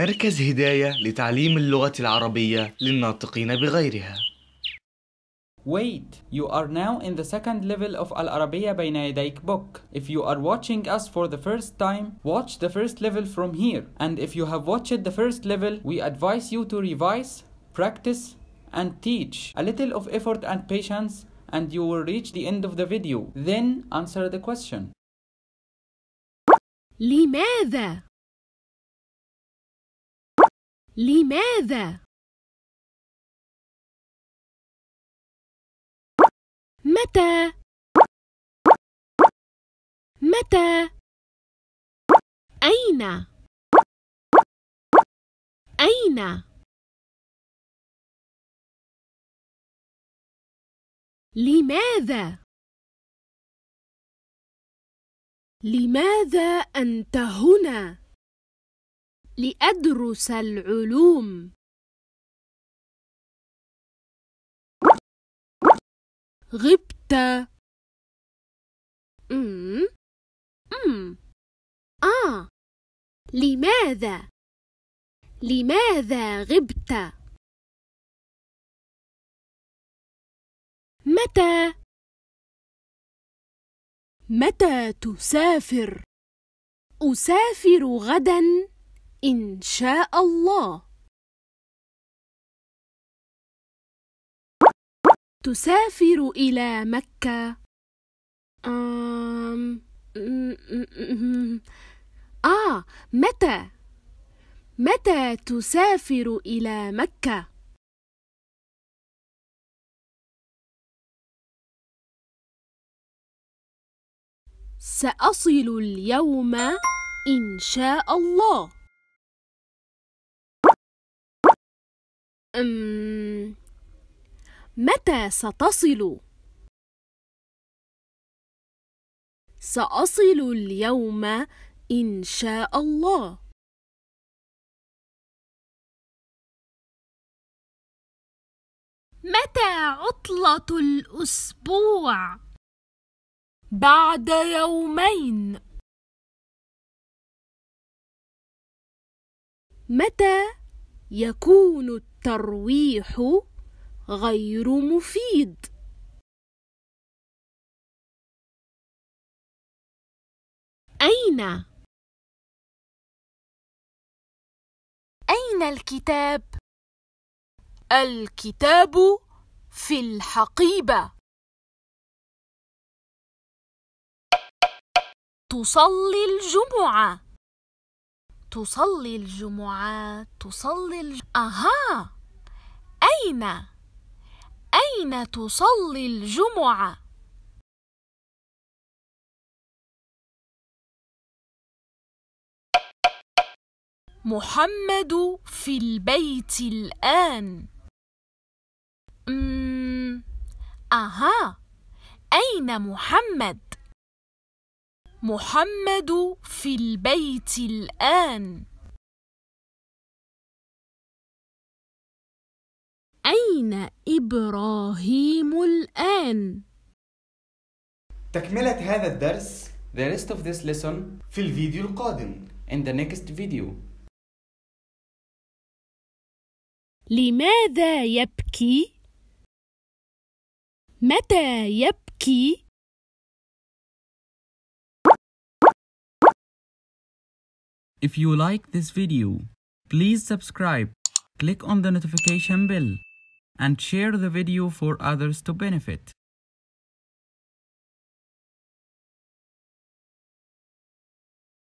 مركز هداية لتعليم اللغة العربية للناطقين بغيرها. Wait, you are now in the second level of Al-Arabiya Bayn Yadayk book. If you are watching us for the first time, watch the first level from here. And if you have watched the first level, we advise you to revise, practice, and teach. A little of effort and patience, and you will reach the end of the video. Then answer the question. لماذا؟ لماذا؟ متى؟ متى؟ أين؟ أين؟ لماذا؟ لماذا أنت هنا؟ لأدرس العلوم. غبت. لماذا؟ لماذا غبت؟ متى؟ متى تسافر؟ أسافر غدا إن شاء الله. تسافر إلى مكة. متى؟ متى تسافر إلى مكة؟ سأصل اليوم إن شاء الله. متى ستصل؟ سأصل اليوم إن شاء الله. متى عطلة الأسبوع؟ بعد يومين. متى يكون الترويح غير مفيد؟ أين؟ أين الكتاب؟ الكتاب في الحقيبة. تصلي الجمعة. تصلي الجمعة. تصلي أين؟ أين تصلي الجمعة؟ محمد في البيت الآن. أين محمد؟ محمد في البيت الآن. أين إبراهيم الآن؟ تكملة هذا الدرس the rest of this lesson في الفيديو القادم in the next video. لماذا يبكي؟ متى يبكي؟ If you like this video, please subscribe, click on the notification bell, and share the video for others to benefit.